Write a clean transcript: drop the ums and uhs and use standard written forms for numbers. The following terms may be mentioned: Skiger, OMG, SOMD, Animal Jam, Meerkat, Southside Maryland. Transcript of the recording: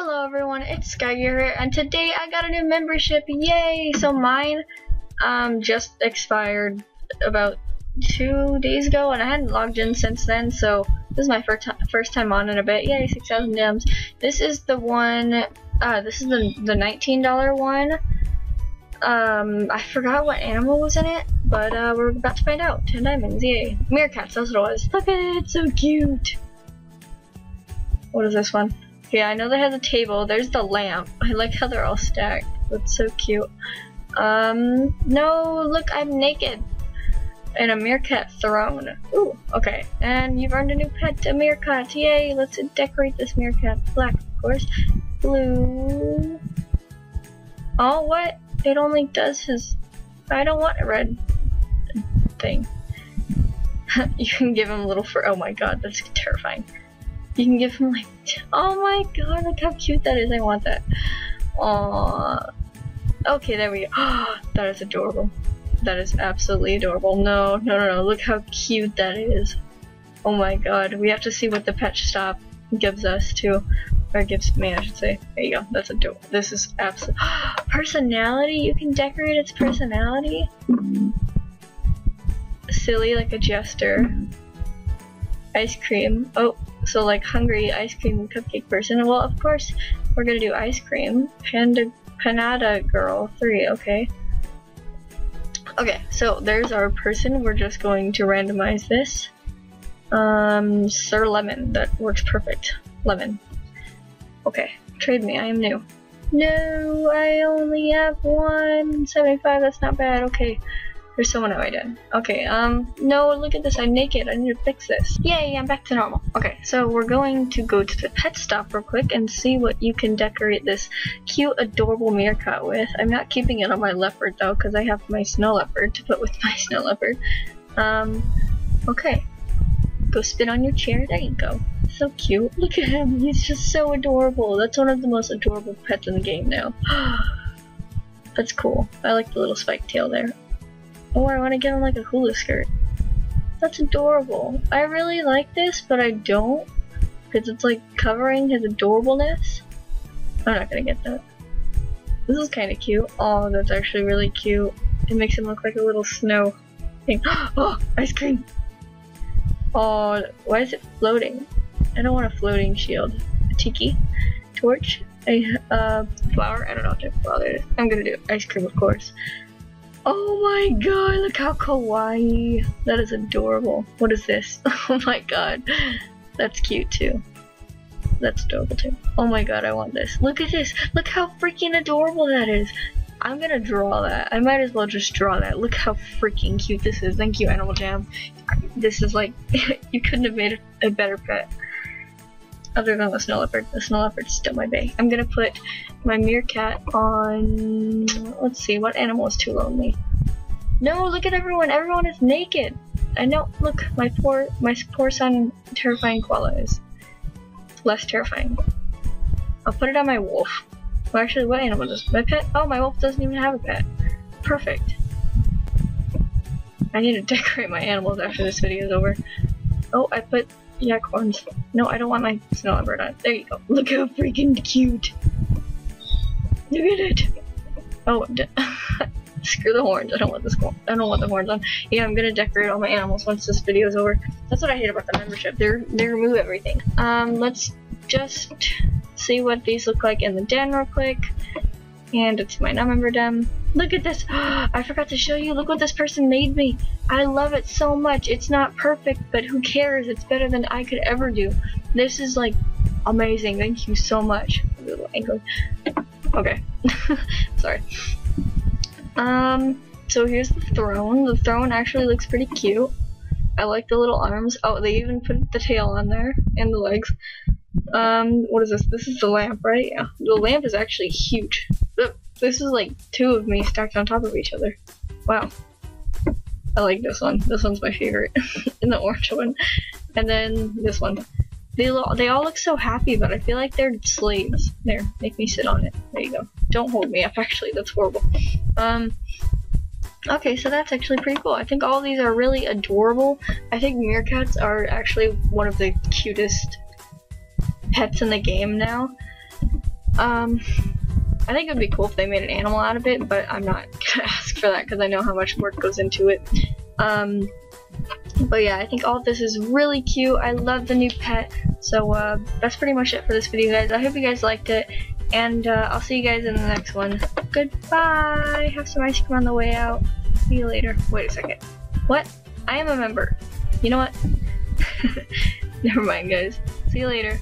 Hello everyone, it's Skiger here, and today I got a new membership, yay! So mine just expired about 2 days ago, and I hadn't logged in since then, so this is my first time on in a bit. Yay, 6,000 gems. This is the one, this is the $19 one. I forgot what animal was in it, but we're about to find out. 10 diamonds, yay. Meerkats, that's what it was. Look at it, so cute! What is this one? Yeah, I know they have the table. There's the lamp. I like how they're all stacked. That's so cute. No, look, I'm naked. And a meerkat throne. Ooh, okay. And you've earned a new pet, a meerkat. Yay, let's decorate this meerkat. Black, of course. Blue. Oh, what? It only does his... I don't want a red thing. You can give him a little fur. Oh my god, that's terrifying. You can give him like... Oh my god, look how cute that is. I want that. Aww. Okay, there we go. That is adorable. That is absolutely adorable. No, no, no, no. Look how cute that is. Oh my god. We have to see what the pet shop gives us too. Or gives me, I should say. There you go. That's adorable. This is absolutely... Personality? You can decorate its personality? Silly like a jester. Ice cream. Oh. So like hungry ice cream cupcake person. Well, of course we're gonna do ice cream. Panada girl 3. Okay. Okay. So there's our person. We're just going to randomize this. Sir Lemon. That works perfect. Lemon. Okay. Trade me. I am new. No, I only have 175. That's not bad. Okay. There's someone I did. Okay, no, look at this, I'm naked, I need to fix this. Yay, I'm back to normal. Okay, so we're going to go to the pet stop real quick and see what you can decorate this cute, adorable meerkat with. I'm not keeping it on my leopard though, because I have my snow leopard to put with my snow leopard. Okay. Go spin on your chair, there you go. So cute, look at him, he's just so adorable. That's one of the most adorable pets in the game now. That's cool, I like the little spike tail there. Or I want to get on like a hula skirt. That's adorable. I really like this, but I don't. Because it's like covering his adorableness. I'm not going to get that. This is kind of cute. Oh, that's actually really cute. It makes him look like a little snow thing. Oh, ice cream. Oh, why is it floating? I don't want a floating shield. A tiki torch. A flower. I don't know what type of flower it is. I'm going to do ice cream, of course. Oh my god, look how kawaii. That is adorable. What is this? Oh my god. That's cute too. That's adorable too. Oh my god, I want this. Look at this. Look how freaking adorable that is. I'm gonna draw that. I might as well just draw that. Look how freaking cute this is. Thank you, Animal Jam. This is like, you couldn't have made a better pet. Other than the snow leopard. The snow leopard's still my bae. I'm gonna put my meerkat on... Let's see, what animal is too lonely? No, look at everyone! Everyone is naked! I know, look, my poor son, terrifying koala is less terrifying. I'll put it on my wolf. Well, actually, what animal does my pet? Oh, my wolf doesn't even have a pet. Perfect. I need to decorate my animals after this video is over. Oh, I put... Yeah, corns. No, I don't want my snow leopard on. There you go. Look how freaking cute. Look at it. Oh, screw the horns. I don't want this. I don't want the horns on. Yeah, I'm gonna decorate all my animals once this video is over. That's what I hate about the membership. They remove everything. Let's just see what these look like in the den real quick. And it's my non-member den. Look at this. I forgot to show you. Look what this person made me. I love it so much. It's not perfect, but who cares? It's better than I could ever do. This is like amazing. Thank you so much. Okay. Sorry. So here's the throne. The throne actually looks pretty cute. I like the little arms. Oh, they even put the tail on there and the legs. What is this? This is the lamp, right? Yeah. The lamp is actually huge. This is like two of me stacked on top of each other. Wow. I like this one. This one's my favorite. And the orange one. And then this one. They all look so happy, but I feel like they're slaves. There, make me sit on it. There you go. Don't hold me up, actually. That's horrible. Okay, so that's actually pretty cool. I think all these are really adorable. I think meerkats are actually one of the cutest pets in the game now. I think it would be cool if they made an animal out of it, but I'm not gonna ask for that because I know how much work goes into it. But yeah, I think all of this is really cute. I love the new pet. So that's pretty much it for this video, guys. I hope you guys liked it, and I'll see you guys in the next one. Goodbye. Have some ice cream on the way out. See you later. Wait a second. What? I am a member. You know what? Never mind, guys. See you later.